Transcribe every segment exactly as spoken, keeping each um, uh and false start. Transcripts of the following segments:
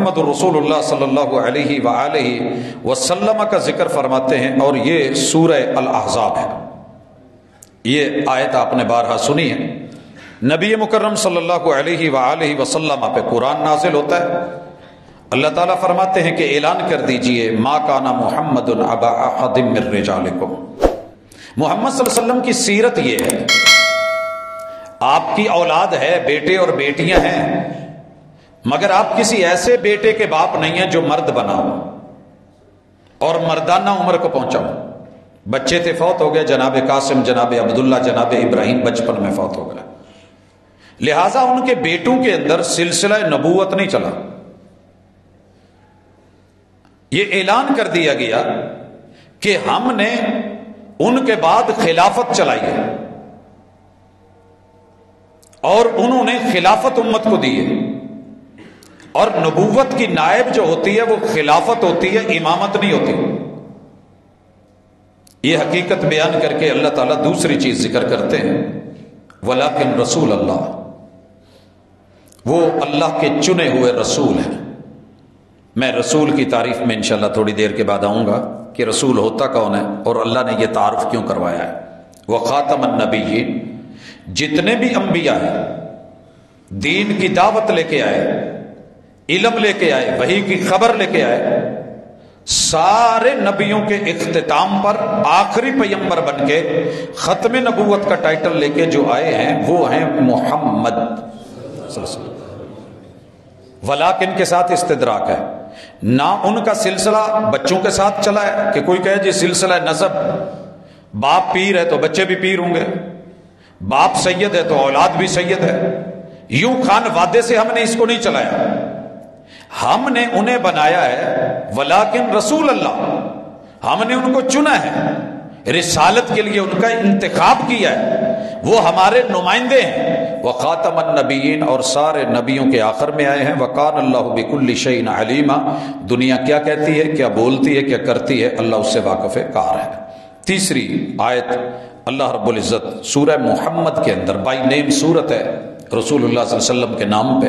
मोहम्मद रसूलुल्लाह सल्लल्लाहु अलैहि वालैहि वसल्लम का जिक्र फरमाते हैं। और ये सूरह अल अहज़ाब है, ये आयत आपने बारहा सुनी है। नबी मुकर्रम सल्लल्लाहु अलैहि वालैहि वसल्लम पे कुरान नाजिल होता है। अल्लाह ताला फरमाते हैं कि ऐलान कर दीजिए, मा काना मुहम्मदुन अबा अहदिम मिर रिजालिकुम, मोहम्मद सल्लल्लाहु अलैहि वसल्लम की सीरत ये है। आपकी औलाद है, बेटे और बेटियां हैं, मगर आप किसी ऐसे बेटे के बाप नहीं हैं जो मर्द बना हो और मर्दाना उम्र को पहुंचा हो। बच्चे थे, फौत हो गए, जनाब कासिम, जनाब अब्दुल्ला, जनाब इब्राहिम बचपन में फौत हो गए, लिहाजा उनके बेटों के अंदर सिलसिला नबूवत नहीं चला। ये ऐलान कर दिया गया कि हमने उनके बाद खिलाफत चलाई है और उन्होंने खिलाफत उम्मत को दी है। और नबूवत की नायब जो होती है वो खिलाफत होती है, इमामत नहीं होती। ये हकीकत बयान करके अल्लाह ताला दूसरी चीज जिक्र करते हैं, वलाकिन रसूल अल्लाह, वो अल्लाह के चुने हुए रसूल हैं। मैं रसूल की तारीफ में इंशाल्लाह थोड़ी देर के बाद आऊंगा कि रसूल होता कौन है और अल्लाह ने यह तारीफ क्यों करवाया है। वह खातमन नबीयीन, जितने भी अंबिया हैं, दीन की दावत लेके आए, इलम लेके आए, वही की खबर लेके आए, सारे नबियों के इख्तिताम पर आखिरी पैगंबर बन के खत्म नबूवत का टाइटल लेके जो आए हैं वो हैं मोहम्मद। वलाकिन के साथ इस्तिदराक है, ना उनका सिलसिला बच्चों के साथ चला है कि कोई कहे जी सिलसिला नसब, बाप पीर है तो बच्चे भी पीर होंगे, बाप सैयद है तो औलाद भी सैयद है। यूं खान वादे से हमने इसको नहीं चलाया, हमने उन्हें बनाया है वलाकिन रसूल अल्लाह, हमने उनको चुना है, रिसालत के लिए उनका इंतखाब किया है, वो हमारे नुमाइंदे हैं। व खातमन नबीयीन, और सारे नबियों के आखिर में आए हैं। वकान अल्लाह बिकुल्लि शैइन अलीमा, दुनिया क्या कहती है, क्या बोलती है, क्या करती है, अल्लाह उससे वाकिफ कार है। तीसरी आयत अल्लाह रब्बुल इज़्ज़त सूरह मोहम्मद के अंदर, बाई नेम सूरत है रसूलुल्लाह सल्लल्लाहु अलैहि वसल्लम के नाम पे,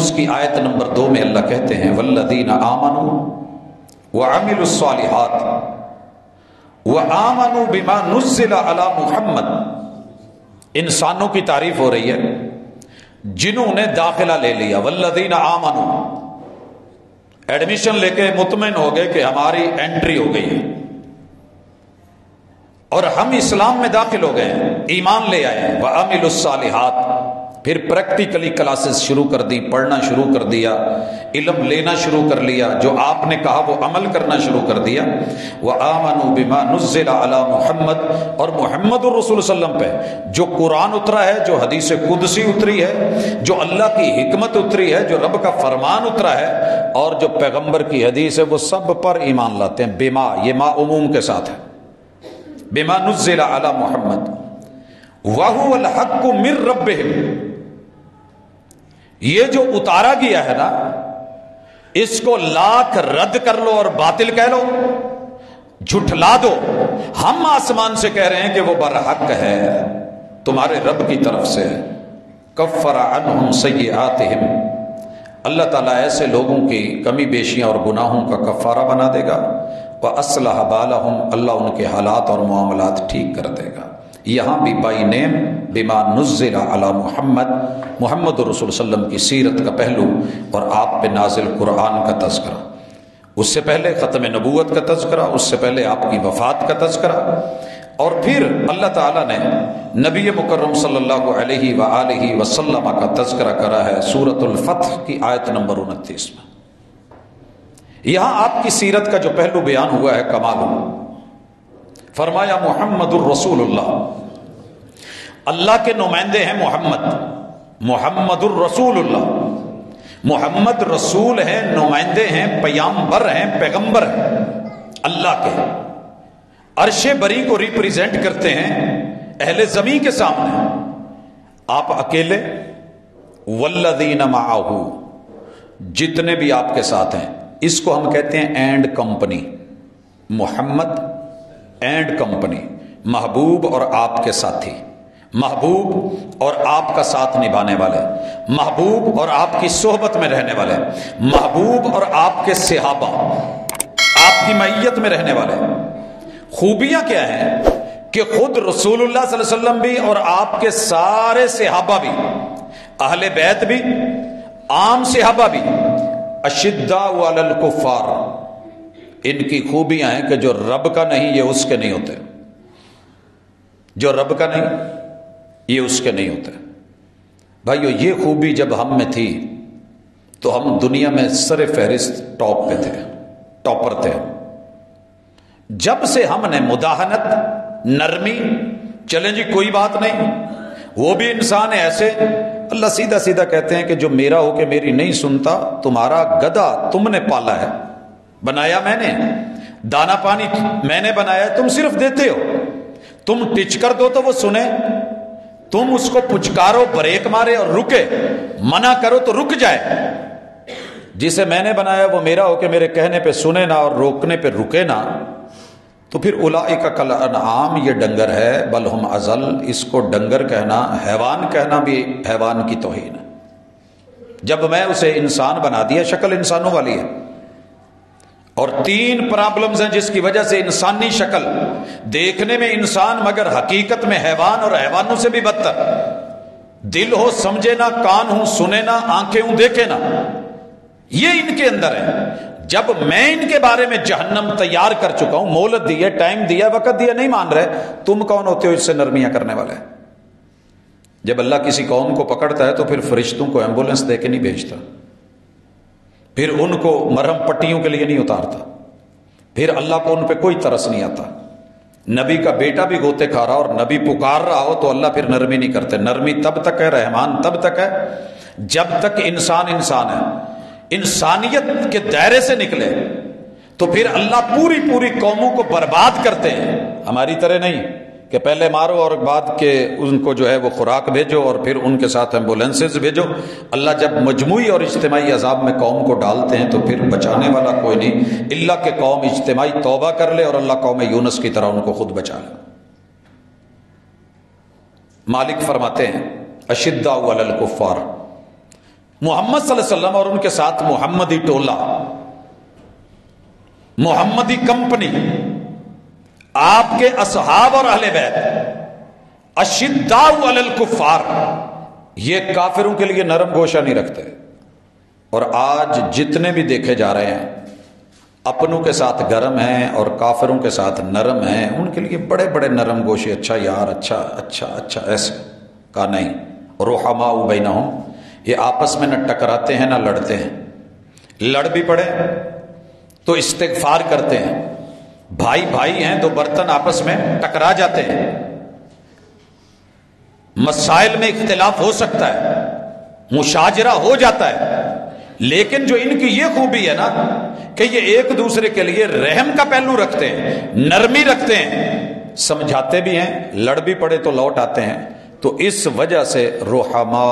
उसकी आयत नंबर दो में अल्लाह कहते हैं, वल्लदीना आमनू व अमिलुस्सालिहात व आमनू बिमा नुज़्ज़िला अला मुहम्मद। इंसानों की तारीफ हो रही है जिन्होंने दाखिला ले लिया, वल्लदीना आमनू, एडमिशन लेके मुतमिन हो गए कि हमारी एंट्री हो गई है और हम इस्लाम में दाखिल हो गए, ईमान ले आए, व अमिलुस्सालिहात, फिर प्रैक्टिकली क्लासेस शुरू कर दी, पढ़ना शुरू कर दिया, इल्म लेना शुरू कर लिया, जो आपने कहा वो अमल करना शुरू कर दिया। वह आमनु बिमा नुज़्ज़िला अला मुहम्मद, और मुहम्मदुर रसूल सल्लम पे जो कुरान उतरा है, जो हदीस कुदसी उतरी है, जो अल्लाह की हिकमत उतरी है, जो रब का फरमान उतरा है, और जो पैगम्बर की हदीस है, वो सब पर ईमान लाते हैं। बिमा, ये मा उमूम के साथ है, बिमा नुज़्ज़िला अला मुहम्मद वहुवल हक्कु मिर रब्बिहिम, ये जो उतारा गया है ना, इसको लाख रद्द कर लो और बातिल कह लो, झुठला दो। हम आसमान से कह रहे हैं कि वो बरहक है, तुम्हारे रब की तरफ से है। कफ़रा अन्हुम सय्यिआतिहिम, अल्लाह ताला ऐसे लोगों की कमी बेशियां और गुनाहों का कफ़ारा बना देगा। व अस्लह बालहुम, अल्लाह उनके हालात और मामलात ठीक कर देगा। यहाँ भी बाई नेम बिमा नुज़्ज़िला अला मुहम्मद, मुहम्मद रसूल सल्लम की सीरत का पहलू और आप पे नाजिल कुरान का तज़्करा, उससे पहले ख़त्म नबूवत का तज़्करा, उससे पहले आपकी वफ़ात का तज़्करा। और फिर अल्लाह ताला ने नबी मुकर्रम सल्लल्लाहु अलैहि व आलिहि वसल्लम का तज़्करा करा है सूरतुल फत्ह की आयत नंबर उनतीस में। यहाँ आपकी सीरत का जो पहलू बयान हुआ है कमाल, फरमाया मोहम्मदुर रसूलुल्लाह, अल्लाह के नुमाइंदे हैं मोहम्मद, मोहम्मदुर रसूलुल्लाह, मोहम्मद रसूल हैं, नुमाइंदे हैं, पैगंबर हैं, पैगंबर हैं अल्लाह के, अर्शे बरी को रिप्रेजेंट करते हैं अहले जमी के सामने। आप अकेले, वल्लज़ीना माअहू, जितने भी आपके साथ हैं, इसको हम कहते हैं and company, Mohammad and company, महबूब और आपके साथी। महबूब और आपका साथ निभाने वाले, महबूब और आपकी सोहबत में रहने वाले, महबूब और आपके सहाबा, आपकी मैयत में रहने वाले। खूबियां क्या हैं कि खुद रसूलुल्लाह सल्लल्लाहु अलैहि वसल्लम भी और आपके सारे सहाबा भी, अहले बैत भी, आम सहाबा भी, अशिद्दा वालल कुफार, इनकी खूबियां हैं कि जो रब का नहीं ये उसके नहीं होते, जो रब का नहीं ये उसके नहीं होते। भाइयों, ये खूबी जब हम में थी तो हम दुनिया में सरे फहरिस्त टॉप पे थे, टॉपर थे। जब से हमने मुदाहनत, नरमी, चलें जी कोई बात नहीं, वो भी इंसान है ऐसे, अल्लाह सीधा सीधा कहते हैं कि जो मेरा हो के मेरी नहीं सुनता, तुम्हारा गधा तुमने पाला है, बनाया मैंने, दाना पानी मैंने बनाया, तुम सिर्फ देते हो। तुम टिच कर दो तो वो सुने, तुम उसको पुचकारो, ब्रेक मारे और रुके, मना करो तो रुक जाए। जिसे मैंने बनाया वो मेरा होके मेरे कहने पे सुने ना और रोकने पे रुके ना, तो फिर उलाइका कल अनआम, ये डंगर है, बल हम अजल, इसको डंगर कहना, हैवान कहना भी हैवान की तौहीन है। जब मैं उसे इंसान बना दिया, शक्ल इंसानों वाली है, और तीन प्रॉब्लम्स हैं जिसकी वजह से इंसानी शक्ल देखने में इंसान मगर हकीकत में हैवान और हैवानों से भी बदतर। दिल हो समझे ना, कान हो सुने ना, आंखें हो देखे ना, ये इनके अंदर है। जब मैं इनके बारे में जहन्नम तैयार कर चुका हूं, मोहलत दी है, टाइम दिया, वक्त दिया, नहीं मान रहे, तुम कौन होते हो इससे नरमियां करने वाले? जब अल्लाह किसी कौम को पकड़ता है तो फिर फरिश्तों को एम्बुलेंस देके नहीं भेजता, फिर उनको मरहम पट्टियों के लिए नहीं उतारता, फिर अल्लाह को उन पर कोई तरस नहीं आता। नबी का बेटा भी गोते खा रहा और नबी पुकार रहा हो तो अल्लाह फिर नरमी नहीं करते। नरमी तब तक है, रहमान तब तक है जब तक इंसान इंसान है। इंसानियत के दायरे से निकले तो फिर अल्लाह पूरी पूरी कौमों को बर्बाद करते हैं। हमारी तरह नहीं कि पहले मारो और बाद के उनको जो है वो खुराक भेजो और फिर उनके साथ एम्बुलेंसेज भेजो। अल्लाह जब मजमूई और इज्तिमाई अजाब में कौम को डालते हैं तो फिर बचाने वाला कोई नहीं, इल्ला के कौम इज्तिमाई तौबा कर ले और अल्लाह कौम यूनुस की तरह उनको खुद बचा ले। मालिक फरमाते हैं अशिद्दा अलल कुफ्फार, मोहम्मद सल्लल्लाहु अलैहि वसल्लम और उनके साथ मोहम्मदी टोला, मोहम्मदी कंपनी, आपके असहाब और अहले बैत, अशिद्दाउ अलल कुफार, ये काफिरों के लिए नरम गोशा नहीं रखते। और आज जितने भी देखे जा रहे हैं अपनों के साथ गर्म हैं और काफिरों के साथ नरम हैं, उनके लिए बड़े बड़े नरम गोशे, अच्छा यार, अच्छा अच्छा अच्छा, ऐसे का नहीं। रुहमा बैनहुम, ये आपस में न टकराते हैं ना लड़ते हैं, लड़ भी पड़े तो इस्तिगफार करते हैं। भाई भाई हैं तो बर्तन आपस में टकरा जाते हैं, मसाइल में इख्तिलाफ हो सकता है, मुशाजरा हो जाता है। लेकिन जो इनकी ये खूबी है ना कि ये एक दूसरे के लिए रहम का पहलू रखते हैं, नरमी रखते हैं, समझाते भी हैं, लड़ भी पड़े तो लौट आते हैं। तो इस वजह से रुहमा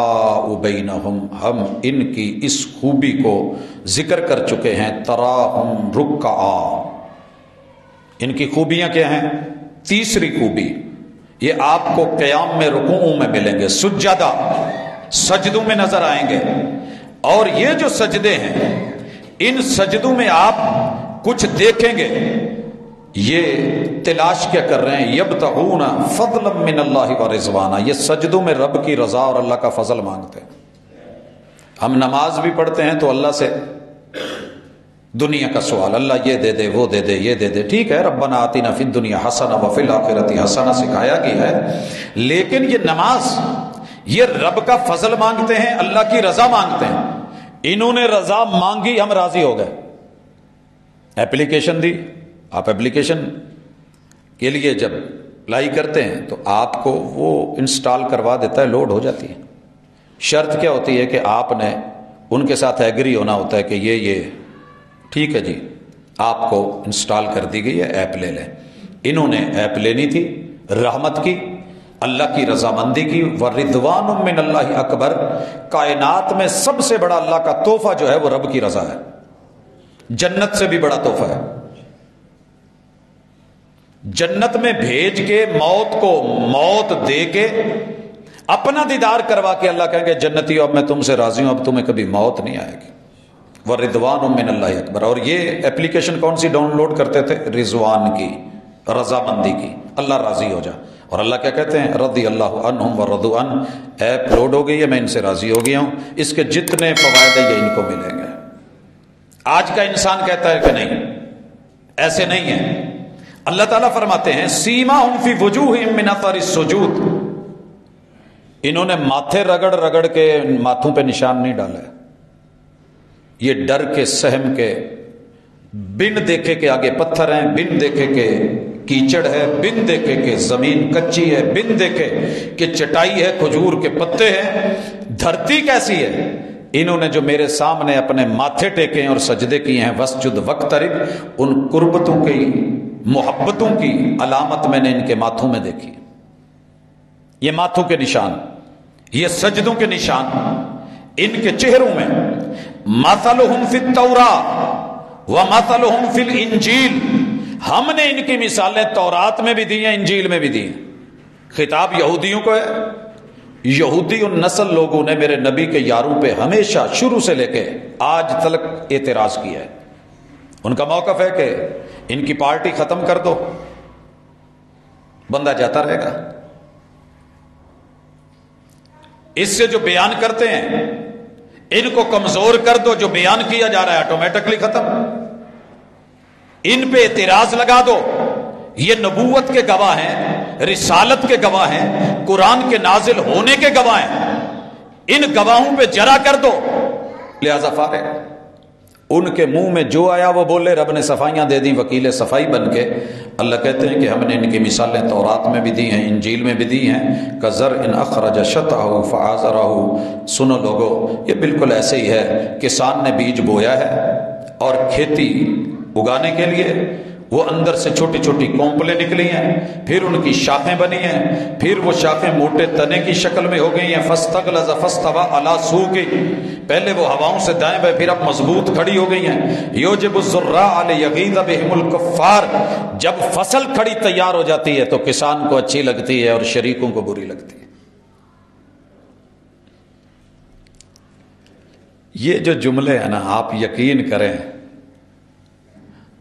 बैनहुम, हम इनकी इस खूबी को जिक्र कर चुके हैं। तराहुम रुक्का, इनकी खूबियां क्या हैं? तीसरी खूबी, ये आपको क़याम में, रुकूओं में मिलेंगे, सुज्जादा, सजदों में नजर आएंगे। और ये जो सजदे हैं, इन सजदों में आप कुछ देखेंगे। ये तलाश क्या कर रहे हैं? यब्तगूना फज़लन मिनल्लाहि व रिज़वाना, ये सजदों में रब की रजा और अल्लाह का फजल मांगते हैं। हम नमाज भी पढ़ते हैं तो अल्लाह से दुनिया का सवाल, अल्लाह ये दे दे, वो दे दे, ये दे दे। ठीक है, रब्बना आतिना फिद दुनिया हसना व फिल आखिरति हसना सिखाया गया है, लेकिन ये नमाज, ये रब का फजल मांगते हैं, अल्लाह की रजा मांगते हैं। इन्होंने रजा मांगी, हम राजी हो गए, एप्लीकेशन दी। आप एप्लीकेशन के लिए जब अप्लाई करते हैं तो आपको वो इंस्टॉल करवा देता है, लोड हो जाती है। शर्त क्या होती है कि आपने उनके साथ एग्री होना होता है कि ये ये ठीक है जी, आपको इंस्टॉल कर दी गई है, ऐप ले लें। इन्होंने ऐप लेनी थी, रहमत की, अल्लाह की रजामंदी की। व रिदवान मिनल्लाहि अकबर, कायनात में सबसे बड़ा अल्लाह का तोहफा जो है वो रब की रजा है, जन्नत से भी बड़ा तोहफा है। जन्नत में भेज के मौत को मौत दे के अपना दीदार करवा के अल्लाह कहेंगे जन्नती हो, अब मैं तुमसे राजी हूं, अब तुम्हें कभी मौत नहीं आएगी। वह रिजवान मिन अल्लाह अकबर। और ये एप्लीकेशन कौन सी डाउनलोड करते थे? रिजवान की, रजामंदी की, अल्लाह राजी हो जा। और अल्लाह क्या कहते हैं? रदी अल्लाह अन्हुम व रदू अन। ऐप लोड हो गई है, मैं इनसे राजी हो गया हूं। इसके जितने फवायद ये इनको मिलेंगे। आज का इंसान कहता है कि नहीं, ऐसे नहीं है। अल्लाह ताला फरमाते हैं सीमा हुम फी वजूहिम मिन अथरिस सुजूद। इन्होंने माथे रगड़ रगड़ के माथों पे निशान नहीं डाला है। ये डर के सहम के, बिन देखे के आगे पत्थर हैं, बिन देखे के कीचड़ है, बिन देखे के जमीन कच्ची है, बिन देखे के चटाई है, खजूर के पत्ते हैं, धरती कैसी है। इन्होंने जो मेरे सामने अपने माथे टेके हैं और सजदे किए हैं, वस्जुद वक्तरिब, उन कुर्बतों की, मोहब्बतों की अलामत मैंने इनके माथों में देखी। ये माथों के निशान, ये सजदों के निशान इनके चेहरों में। मासलुहुम फित तौरा व मासलुहुम फिल इंजील। हमने इनकी मिसालें तौरात में भी दी हैं, इंजील में भी दी हैं। खिताब यहूदियों को है। यहूदी उन नस्ल लोगों ने मेरे नबी के यारों पे हमेशा शुरू से लेके आज तक एतराज किया है। उनका मौकफ है कि इनकी पार्टी खत्म कर दो, बंदा जाता रहेगा। इससे जो बयान करते हैं इनको कमजोर कर दो, जो बयान किया जा रहा है ऑटोमेटिकली खत्म। इन पे एतराज लगा दो। ये नबूवत के गवाह हैं, रिसालत के गवाह हैं, कुरान के नाजिल होने के गवाह हैं। इन गवाहों पे जरा कर दो। लिहाजा फारे उनके मुंह में जो आया वो बोले, रब ने सफाइयां दे दी वकील सफाई बन के। अल्लाह कहते हैं कि हमने इनकी मिसालें तौरात में भी दी हैं, इंजील में भी दी हैं। कज़र इन अखरज शतअहु फ़अज़रहु। सुनो लोगो, ये बिल्कुल ऐसे ही है। किसान ने बीज बोया है और खेती उगाने के लिए वो अंदर से छोटी छोटी कोंपलें निकली हैं, फिर उनकी शाखें बनी हैं, फिर वो शाखें मोटे तने की शक्ल में हो गई हैं। फस्तगलज़ फस्तवा अला सूक़ि। पहले वो हवाओं से दाएं बाएं, फिर अब मजबूत खड़ी हो गई हैं। युजिबुज़्ज़ुर्रा अलयगीज़ बिहिमुल कुफ़ार। जब फसल खड़ी तैयार हो जाती है तो किसान को अच्छी लगती है और शरीकों को बुरी लगती है। ये जो जुमले हैं ना, आप यकीन करें,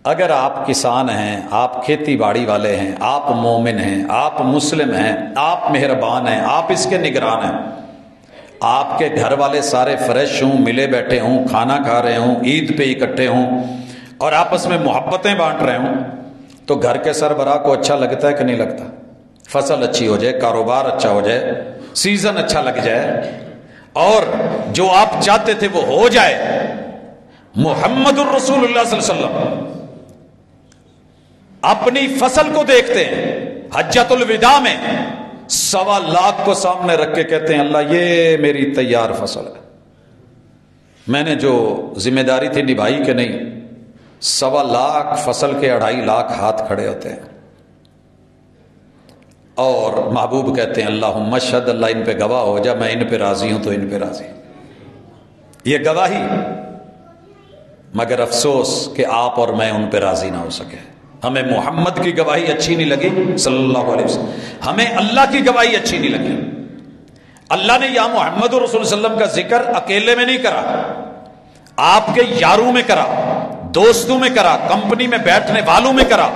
अगर आप किसान हैं, आप खेती बाड़ी वाले हैं, आप मोमिन हैं, आप मुस्लिम हैं, आप मेहरबान हैं, आप इसके निगरान हैं, आपके घर वाले सारे फ्रेश हों, मिले बैठे हों, खाना खा रहे हों, ईद पे इकट्ठे हों और आपस में मोहब्बतें बांट रहे हों, तो घर के सरबराह को अच्छा लगता है कि नहीं लगता? फसल अच्छी हो जाए, कारोबार अच्छा हो जाए, सीजन अच्छा लग जाए और जो आप चाहते थे वो हो जाए। मुहम्मदुर रसूलुल्लाह सल्लल्लाहु अलैहि वसल्लम अपनी फसल को देखते हैं। हज्जतुल विदा में सवा लाख को सामने रख के कहते हैं, अल्लाह ये मेरी तैयार फसल है, मैंने जो जिम्मेदारी थी निभाई कि नहीं। सवा लाख फसल के अढ़ाई लाख हाथ खड़े होते हैं और महबूब कहते हैं अल्लाहुम्मा शहद, अल्लाह इन पे गवाह हो जा, मैं इन पे राजी हूं तो इन पे राजी। ये गवाही, मगर अफसोस कि आप और मैं उन पे राजी ना हो सके। हमें मोहम्मद की गवाही अच्छी नहीं लगी सल्लल्लाहु अलैहि वसल्लम, हमें अल्लाह की गवाही अच्छी नहीं लगी। अल्लाह ने यहां मोहम्मद रसूल सल्लम का जिक्र अकेले में नहीं करा, आपके यारों में करा, दोस्तों में करा, कंपनी में बैठने वालों में करा,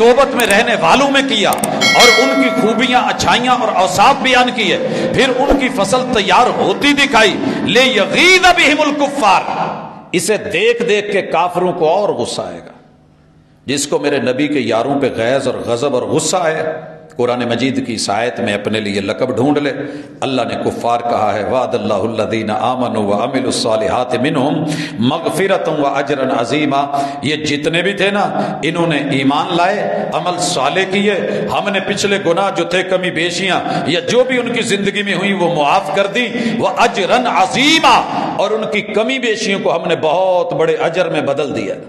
सोबत में रहने वालों में किया और उनकी खूबियां, अच्छाइयां और औसाफ बयान किए। फिर उनकी फसल तैयार होती दिखाई। ले यगीज़ बिहिमुल कुफ़ार। इसे देख देख के काफिरों को और गुस्सा आएगा। जिसको मेरे नबी के यारों पे गैज़ और गज़ब और गुस्सा है, कुरान मजीद की इस आयत में अपने लिए लकब ढूंढ ले। अल्लाह ने कुफ़ार कहा है, वादल्लाहु लज़ीना आमनु व अमिलुस्सालिहाति मिनहुम मग़फ़िरतुन व अजरन अज़ीमा। ये जितने भी थे ना, इन्होंने ईमान लाए, अमल साले किए, हमने पिछले गुनाह जो थे, कमी बेशियाँ या जो भी उनकी ज़िंदगी में हुई वो मुआफ़ कर दी। व अजरन अज़ीमा, और उनकी कमी बेशियों को हमने बहुत बड़े अजर में बदल दिया।